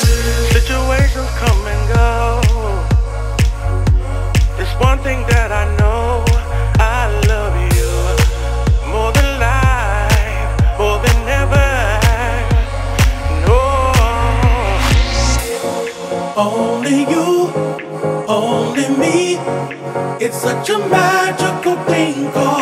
Situations come and go. There's one thing that I know, I love you more than life, more than ever. No, only you, only me. It's such a magical thing.